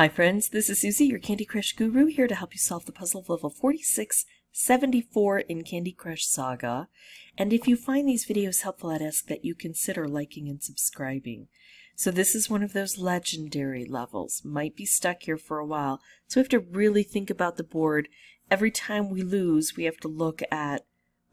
Hi friends, this is Susie, your Candy Crush Guru, here to help you solve the puzzle of level 4674 in Candy Crush Saga. And if you find these videos helpful, I'd ask that you consider liking and subscribing. So this is one of those legendary levels. Might be stuck here for a while, so we have to really think about the board. Every time we lose, we have to look at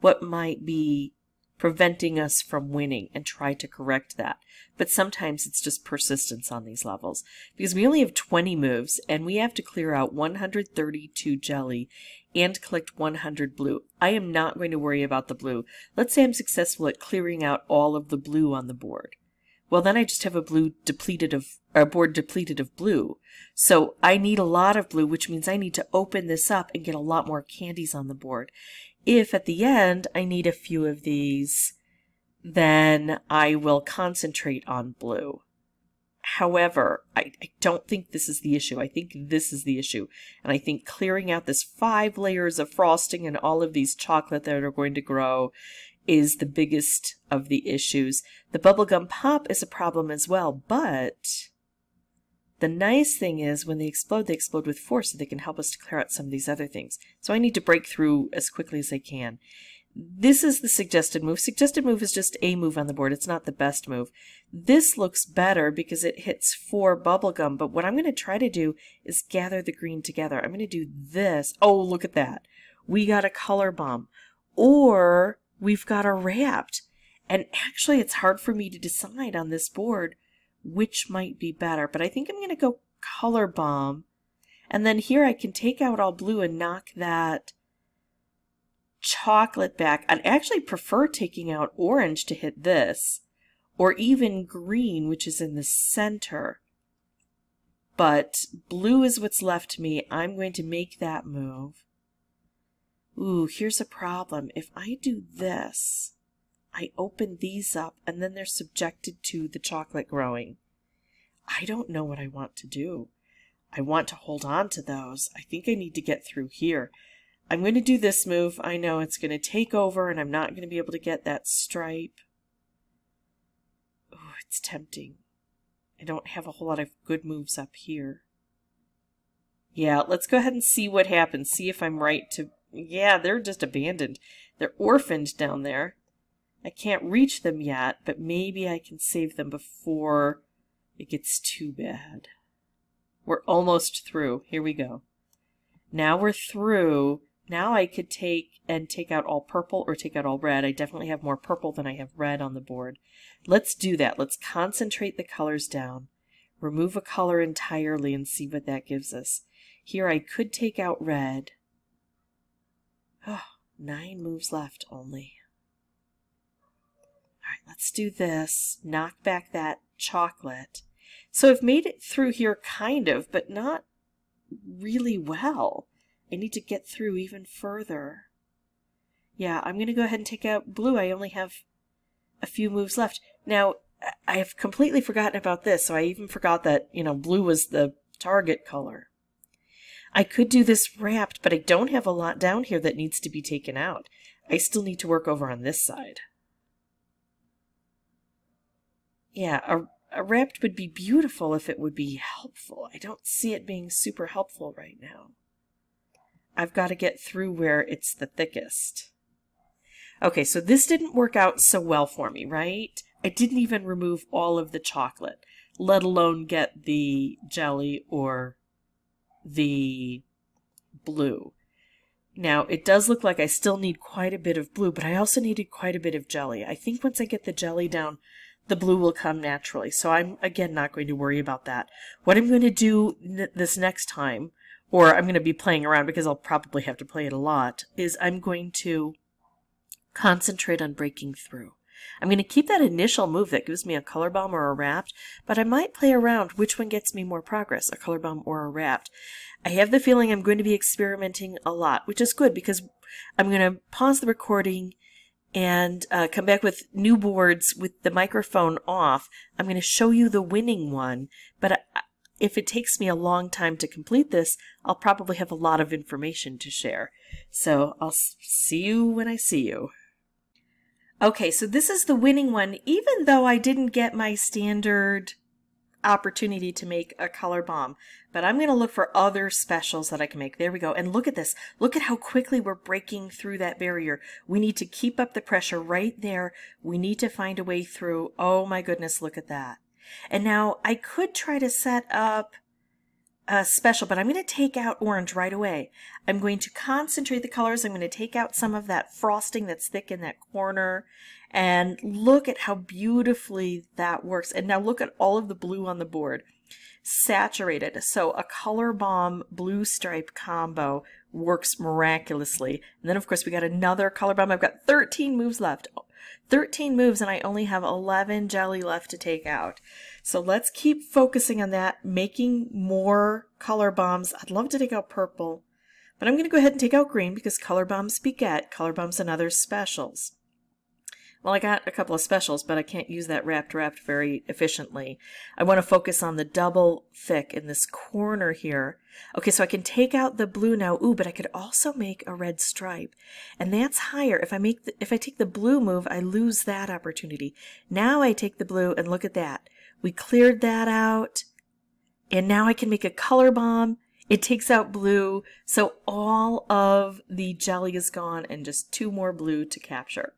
what might be preventing us from winning and try to correct that. But sometimes it's just persistence on these levels, because we only have 20 moves and we have to clear out 132 jelly and collect 100 blue. I am not going to worry about the blue. Let's say I'm successful at clearing out all of the blue on the board. Well, then I just have a board depleted of blue. So I need a lot of blue, which means I need to open this up and get a lot more candies on the board. If at the end I need a few of these, then I will concentrate on blue. However, I don't think this is the issue. I think this is the issue. And I think clearing out this 5 layers of frosting and all of these chocolate that are going to grow is the biggest of the issues. The bubblegum pop is a problem as well, but the nice thing is when they explode with force, so they can help us to clear out some of these other things. So I need to break through as quickly as I can. This is the suggested move. Suggested move is just a move on the board. It's not the best move. This looks better because it hits 4 bubblegum, but what I'm going to try to do is gather the green together. I'm going to do this. Oh, look at that. We got a color bomb. Or we've got a wrapped. And actually, it's hard for me to decide on this board which might be better, but I think I'm going to go color bomb. And then here I can take out all blue and knock that chocolate back. I'd actually prefer taking out orange to hit this, or even green, which is in the center. But blue is what's left me. I'm going to make that move. Ooh, here's a problem. If I do this, I open these up and then they're subjected to the chocolate growing. I don't know what I want to do. I want to hold on to those. I think I need to get through here. I'm going to do this move. I know it's going to take over and I'm not going to be able to get that stripe. Ooh, it's tempting. I don't have a whole lot of good moves up here. Yeah, let's go ahead and see what happens. See if I'm right to... Yeah, they're just abandoned. They're orphaned down there. I can't reach them yet, but maybe I can save them before it gets too bad. We're almost through. Here we go. Now we're through. Now I could take out all purple or take out all red. I definitely have more purple than I have red on the board. Let's do that. Let's concentrate the colors down. Remove a color entirely and see what that gives us. Here I could take out red. Oh, 9 moves left only. All right, let's do this. Knock back that chocolate. So I've made it through here kind of, but not really well. I need to get through even further. Yeah, I'm going to go ahead and take out blue. I only have a few moves left. Now, I have completely forgotten about this, so I even forgot that, you know, blue was the target color. I could do this wrapped, but I don't have a lot down here that needs to be taken out. I still need to work over on this side. Yeah, a wrapped would be beautiful if it would be helpful. I don't see it being super helpful right now. I've got to get through where it's the thickest. Okay, so this didn't work out so well for me, right? I didn't even remove all of the chocolate, let alone get the jelly or the blue. Now, it does look like I still need quite a bit of blue, but I also needed quite a bit of jelly. I think once I get the jelly down, the blue will come naturally. So I'm, again, not going to worry about that. What I'm going to do this next time, or I'm going to be playing around because I'll probably have to play it a lot, is I'm going to concentrate on breaking through. I'm going to keep that initial move that gives me a color bomb or a wrapped, but I might play around which one gets me more progress, a color bomb or a wrapped. I have the feeling I'm going to be experimenting a lot, which is good because I'm going to pause the recording and come back with new boards with the microphone off. I'm going to show you the winning one, but if it takes me a long time to complete this, I'll probably have a lot of information to share. So I'll see you when I see you. Okay, so this is the winning one, even though I didn't get my standard opportunity to make a color bomb, but I'm going to look for other specials that I can make. There we go. And look at this. Look at how quickly we're breaking through that barrier. We need to keep up the pressure right there. We need to find a way through. Oh my goodness, look at that. And now I could try to set up a special, but I'm going to take out orange right away. I'm going to concentrate the colors. I'm going to take out some of that frosting that's thick in that corner. And look at how beautifully that works. And now look at all of the blue on the board. Saturated. So a color bomb blue stripe combo works miraculously. And then of course we got another color bomb. I've got 13 moves left. 13 moves, and I only have 11 jelly left to take out. So let's keep focusing on that, making more color bombs. I'd love to take out purple, but I'm going to go ahead and take out green because color bombs beget color bombs and other specials. Well, I got a couple of specials, but I can't use that wrapped very efficiently. I want to focus on the double thick in this corner here. Okay, so I can take out the blue now. Ooh, but I could also make a red stripe. And that's higher. If I take the blue move, I lose that opportunity. Now I take the blue and look at that. We cleared that out. And now I can make a color bomb. It takes out blue. So all of the jelly is gone and just two more blue to capture.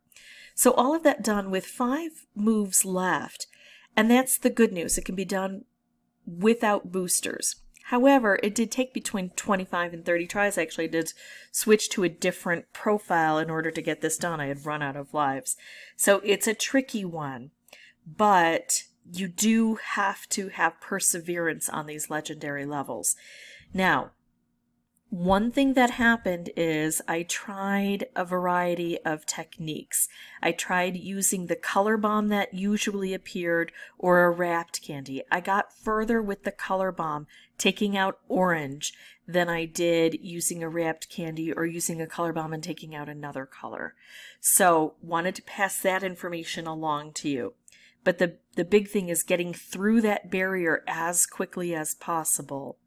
So all of that done with 5 moves left, and that's the good news. It can be done without boosters. However, it did take between 25 and 30 tries. I actually did switch to a different profile in order to get this done. I had run out of lives. So it's a tricky one, but you do have to have perseverance on these legendary levels. Now, one thing that happened is I tried a variety of techniques. I tried using the color bomb that usually appeared or a wrapped candy. I got further with the color bomb, taking out orange, than I did using a wrapped candy or using a color bomb and taking out another color. So wanted to pass that information along to you. But the big thing is getting through that barrier as quickly as possible.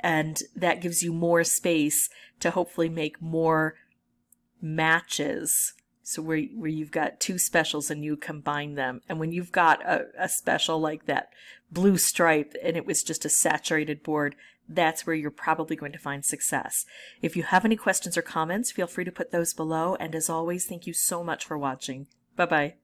And that gives you more space to hopefully make more matches. So where you've got 2 specials and you combine them. And when you've got a special like that blue stripe and it was just a saturated board, that's where you're probably going to find success. If you have any questions or comments, feel free to put those below. And as always, thank you so much for watching. Bye-bye.